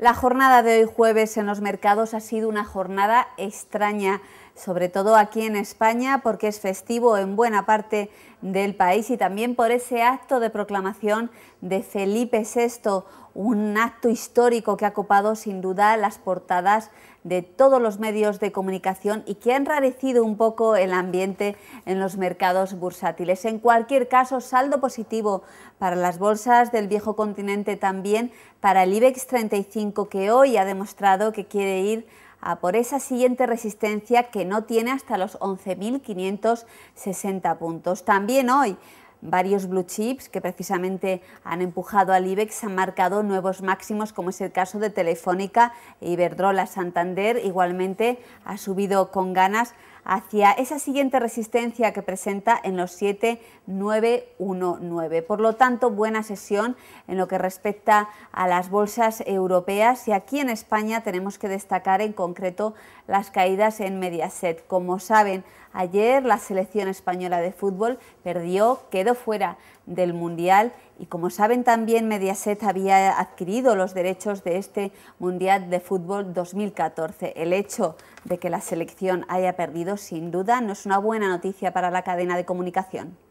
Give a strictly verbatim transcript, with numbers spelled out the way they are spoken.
La jornada de hoy jueves en los mercados ha sido una jornada extraña, sobre todo aquí en España, porque es festivo en buena parte del país y también por ese acto de proclamación de Felipe sexto, un acto histórico que ha copado sin duda las portadas de todos los medios de comunicación y que ha enrarecido un poco el ambiente en los mercados bursátiles. En cualquier caso, saldo positivo para las bolsas del viejo continente, también para el IBEX treinta y cinco, que hoy ha demostrado que quiere ir a por esa siguiente resistencia que no tiene hasta los once mil quinientos sesenta puntos. También hoy varios blue chips que precisamente han empujado al IBEX han marcado nuevos máximos, como es el caso de Telefónica, Iberdrola, Santander. Igualmente ha subido con ganas hacia esa siguiente resistencia que presenta en los siete mil novecientos diecinueve. Por lo tanto, buena sesión en lo que respecta a las bolsas europeas, y aquí en España tenemos que destacar en concreto las caídas en Mediaset. Como saben, ayer la selección española de fútbol perdió, quedó fuera del Mundial, y como saben también Mediaset había adquirido los derechos de este Mundial de Fútbol dos mil catorce. El hecho de que la selección haya perdido sin duda no es una buena noticia para la cadena de comunicación.